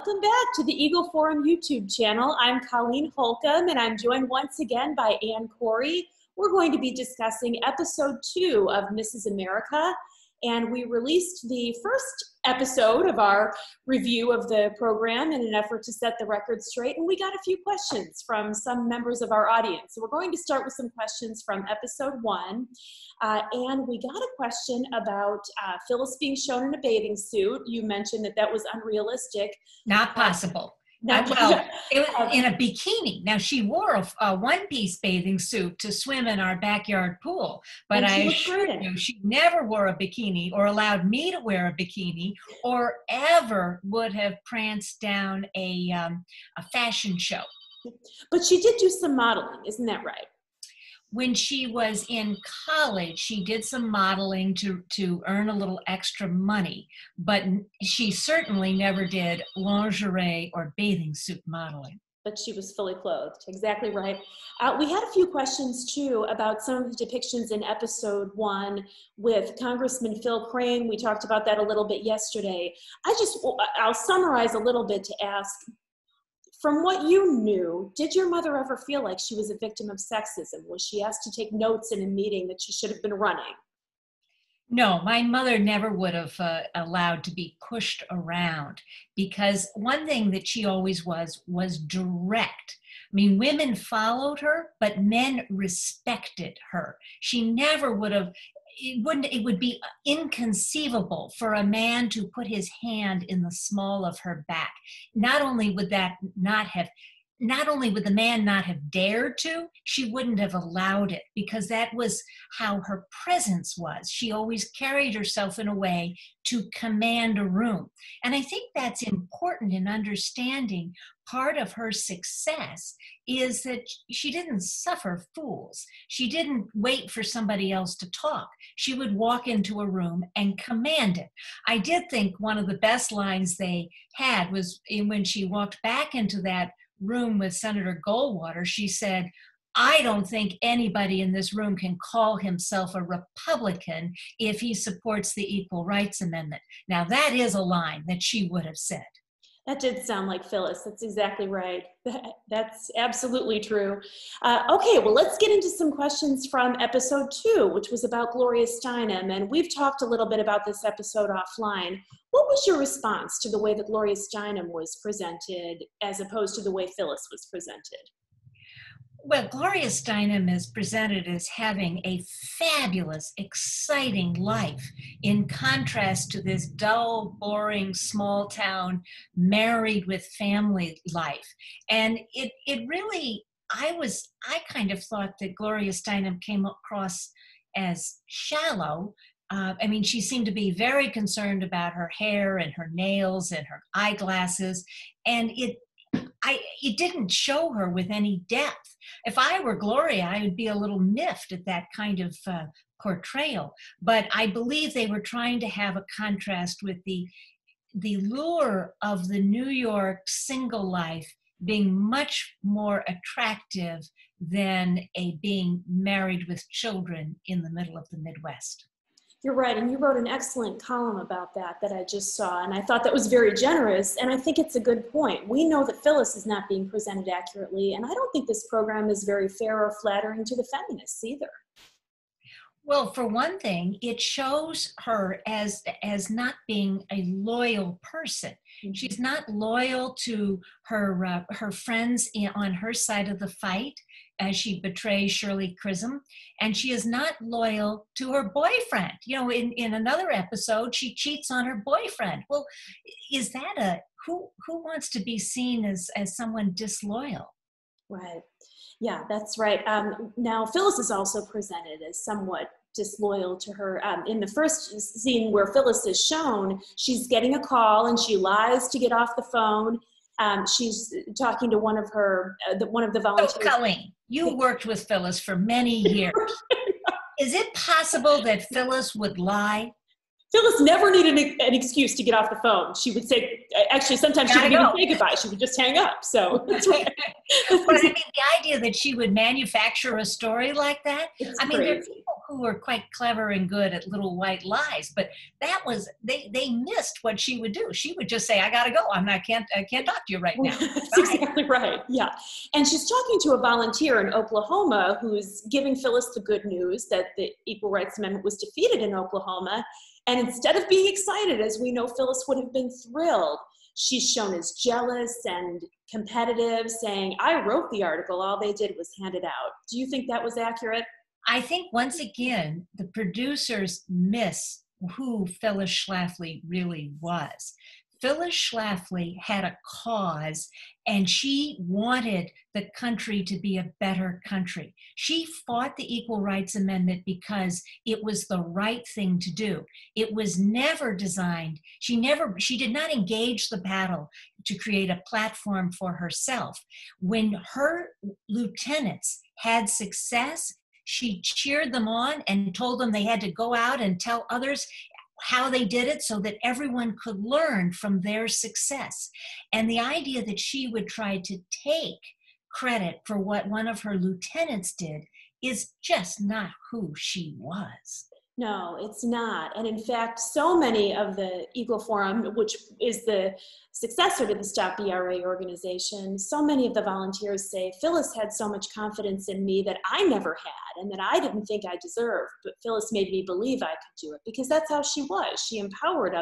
Welcome back to the Eagle Forum YouTube channel. I'm Colleen Holcomb, and I'm joined once again by Anne Cori. We're going to be discussing episode 2 of Mrs. America, and we released the first episode of our review of the program in an effort to set the record straight, and we got a few questions from some members of our audience. So we're going to start with some questions from episode 1, and we got a question about Phyllis being shown in a bathing suit. You mentioned that that was unrealistic. Not possible. Well, it was in a bikini. Now, she wore a one-piece bathing suit to swim in our backyard pool, but I assure you, she never wore a bikini or allowed me to wear a bikini or ever would have pranced down a fashion show. But she did do some modeling, isn't that right? When she was in college, she did some modeling to earn a little extra money, but she certainly never did lingerie or bathing suit modeling. But she was fully clothed, exactly right. We had a few questions too about some of the depictions in episode 1 with Congressman Phil Crane. We talked about that a little bit yesterday. I'll summarize a little bit to ask, from what you knew, did your mother ever feel like she was a victim of sexism? Was she asked to take notes in a meeting that she should have been running? No, my mother never would have allowed to be pushed around, because one thing that she always was direct. I mean, women followed her, but men respected her. She never would have, it would be inconceivable for a man to put his hand in the small of her back. Not only would the man not have dared to, she wouldn't have allowed it, because that was how her presence was. She always carried herself in a way to command a room. And I think that's important in understanding part of her success is that she didn't suffer fools. She didn't wait for somebody else to talk. She would walk into a room and command it. I did think one of the best lines they had was when she walked back into that room with Senator Goldwater, she said, "I don't think anybody in this room can call himself a Republican if he supports the Equal Rights Amendment." Now, that is a line that she would have said. That did sound like Phyllis. That's exactly right. That's absolutely true. Okay, well, let's get into some questions from episode 2, which was about Gloria Steinem. And we've talked a little bit about this episode offline. What was your response to the way that Gloria Steinem was presented as opposed to the way Phyllis was presented? Well, Gloria Steinem is presented as having a fabulous, exciting life in contrast to this dull, boring, small town married with family life. And it really, I kind of thought that Gloria Steinem came across as shallow. I mean, she seemed to be very concerned about her hair and her nails and her eyeglasses, and it didn't show her with any depth. If I were Gloria, I would be a little miffed at that kind of portrayal. But I believe they were trying to have a contrast with the lure of the New York single life being much more attractive than being married with children in the middle of the Midwest. You're right, and you wrote an excellent column about that I just saw, and I thought that was very generous, and I think it's a good point. We know that Phyllis is not being presented accurately, and I don't think this program is very fair or flattering to the feminists either. Well, for one thing, it shows her as not being a loyal person. She's not loyal to her friends on her side of the fight, as she betrays Shirley Chrism, and she is not loyal to her boyfriend. You know, in another episode, she cheats on her boyfriend. Well, is that who wants to be seen as someone disloyal? Right. Yeah, that's right. Now, Phyllis is also presented as somewhat disloyal to her. In the first scene where Phyllis is shown, she's getting a call and she lies to get off the phone. She's talking to one of her, one of the volunteers. So, Colleen, you worked with Phyllis for many years. Is it possible that Phyllis would lie? Phyllis never needed an excuse to get off the phone. She would say, actually, sometimes she wouldn't even say goodbye. She would just hang up. So that's right. But I mean, the idea that she would manufacture a story like that, it's crazy. There are people who are quite clever and good at little white lies, but that was, they missed what she would do. She would just say, I gotta go, I can't talk to you right now. That's exactly right, yeah. And she's talking to a volunteer in Oklahoma who's giving Phyllis the good news that the Equal Rights Amendment was defeated in Oklahoma. And instead of being excited, as we know Phyllis would have been thrilled, she's shown as jealous and competitive, saying, I wrote the article, all they did was hand it out. Do you think that was accurate? I think, once again, the producers miss who Phyllis Schlafly really was. Phyllis Schlafly had a cause, and she wanted the country to be a better country. She fought the Equal Rights Amendment because it was the right thing to do. It was never designed, she did not engage the battle to create a platform for herself. When her lieutenants had success, she cheered them on and told them they had to go out and tell others how they did it so that everyone could learn from their success. And the idea that she would try to take credit for what one of her lieutenants did is just not who she was. No, it's not. And in fact, so many of the Eagle Forum, which is the successor to the Stop ERA organization, so many of the volunteers say, Phyllis had so much confidence in me that I never had and that I didn't think I deserved, but Phyllis made me believe I could do it, because that's how she was. She empowered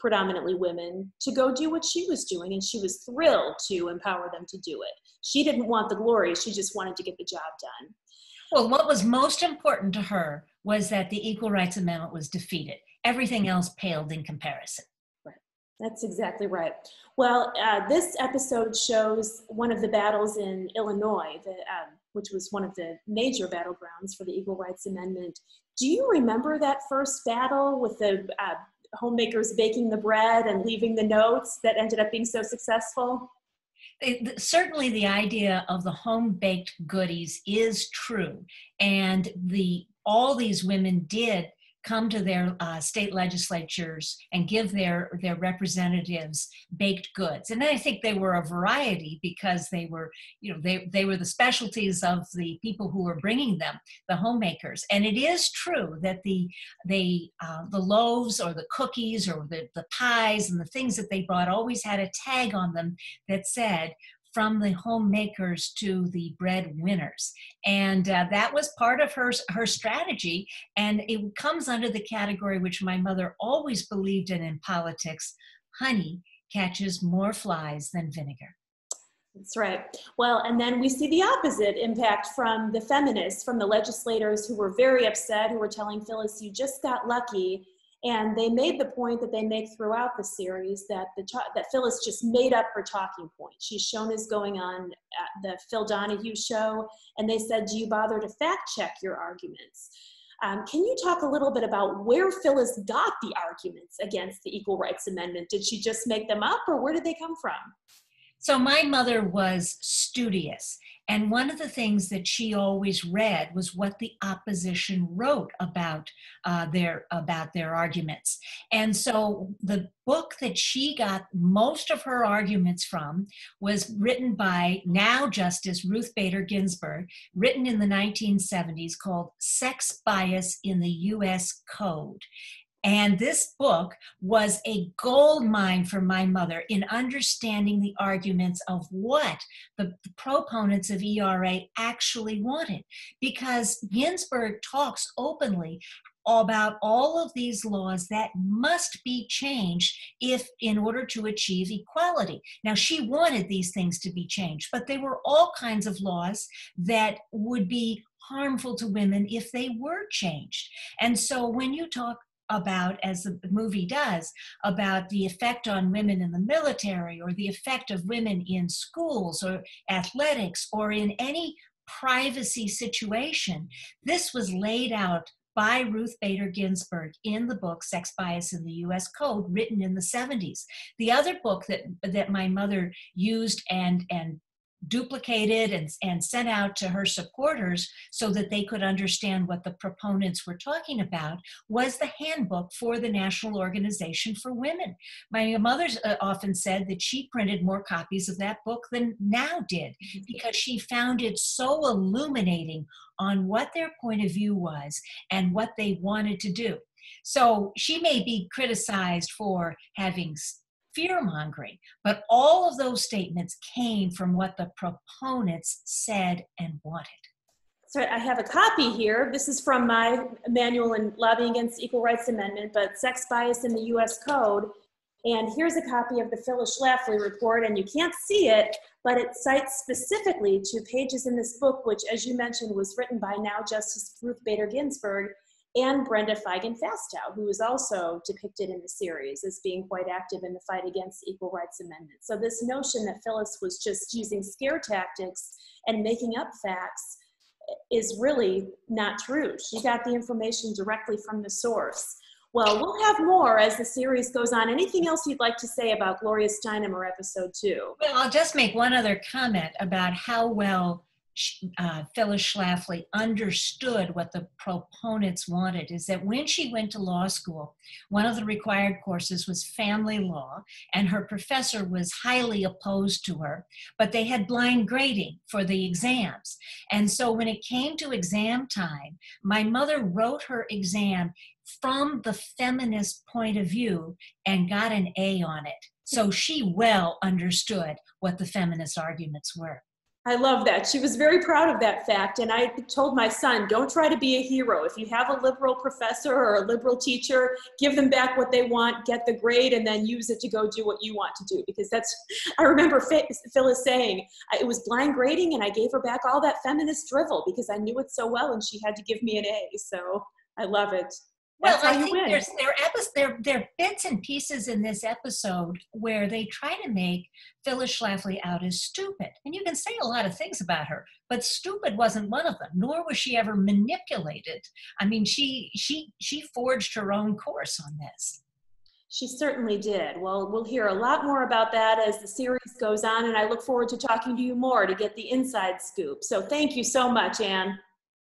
predominantly women to go do what she was doing, and she was thrilled to empower them to do it. She didn't want the glory, she just wanted to get the job done. Well, what was most important to her was that the Equal Rights Amendment was defeated. Everything else paled in comparison. Right. That's exactly right. Well, this episode shows one of the battles in Illinois, which was one of the major battlegrounds for the Equal Rights Amendment. Do you remember that first battle with the homemakers baking the bread and leaving the notes that ended up being so successful? Certainly the idea of the home-baked goodies is true, and all these women did come to their state legislatures and give their representatives baked goods. And I think they were a variety, because they were, they were the specialties of the people who were bringing them, the homemakers. And it is true that the loaves or the cookies or the pies and the things that they brought always had a tag on them that said, from the homemakers to the breadwinners. And that was part of her strategy. And it comes under the category which my mother always believed in politics: honey catches more flies than vinegar. That's right. Well, and then we see the opposite impact from the feminists, from the legislators who were very upset, who were telling Phyllis, you just got lucky. And they made the point that they make throughout the series, that that Phyllis just made up her talking point. She's shown as going on the Phil Donahue show, and they said, do you bother to fact check your arguments? Can you talk a little bit about where Phyllis got the arguments against the Equal Rights Amendment? Did she just make them up, or where did they come from? So my mother was studious. And one of the things that she always read was what the opposition wrote about their arguments. And so the book that she got most of her arguments from was written by now Justice Ruth Bader Ginsburg, written in the 1970s, called Sex Bias in the US Code. And this book was a gold mine for my mother in understanding the arguments of what the proponents of ERA actually wanted, because Ginsburg talks openly about all of these laws that must be changed in order to achieve equality. Now, she wanted these things to be changed, but they were all kinds of laws that would be harmful to women if they were changed. And so when you talk about, as the movie does, about the effect on women in the military, or the effect of women in schools or athletics or in any privacy situation, this was laid out by Ruth Bader Ginsburg in the book Sex Bias in the US Code, written in the 70s. The other book that my mother used and duplicated and sent out to her supporters so that they could understand what the proponents were talking about, was the handbook for the National Organization for Women. My mother often said that she printed more copies of that book than now did, because she found it so illuminating on what their point of view was and what they wanted to do. So she may be criticized for having fear-mongering, but all of those statements came from what the proponents said and wanted. So I have a copy here. This is from my manual in lobbying against Equal Rights Amendment, but Sex Bias in the US Code. And here's a copy of the Phyllis Schlafly report, and you can't see it, but it cites specifically two pages in this book, which, as you mentioned, was written by now Justice Ruth Bader Ginsburg and Brenda Feigen Fastow, who is also depicted in the series as being quite active in the fight against the Equal Rights Amendment. So this notion that Phyllis was just using scare tactics and making up facts is really not true. She got the information directly from the source. Well, we'll have more as the series goes on. Anything else you'd like to say about Gloria Steinem or episode 2? Well, I'll just make one other comment about how well Phyllis Schlafly understood what the proponents wanted, is that when she went to law school, one of the required courses was family law, and her professor was highly opposed to her, but they had blind grading for the exams. And so when it came to exam time, my mother wrote her exam from the feminist point of view and got an A on it. So she well understood what the feminist arguments were. I love that. She was very proud of that fact, and I told my son, don't try to be a hero. If you have a liberal professor or a liberal teacher, give them back what they want, get the grade, and then use it to go do what you want to do, because that's, I remember Phyllis saying, it was blind grading, and I gave her back all that feminist drivel because I knew it so well, and she had to give me an A, so I love it. Well, I think there are bits and pieces in this episode where they try to make Phyllis Schlafly out as stupid. And you can say a lot of things about her, but stupid wasn't one of them, nor was she ever manipulated. I mean, she forged her own course on this. She certainly did. Well, we'll hear a lot more about that as the series goes on, and I look forward to talking to you more to get the inside scoop. So thank you so much, Anne.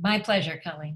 My pleasure, Colleen.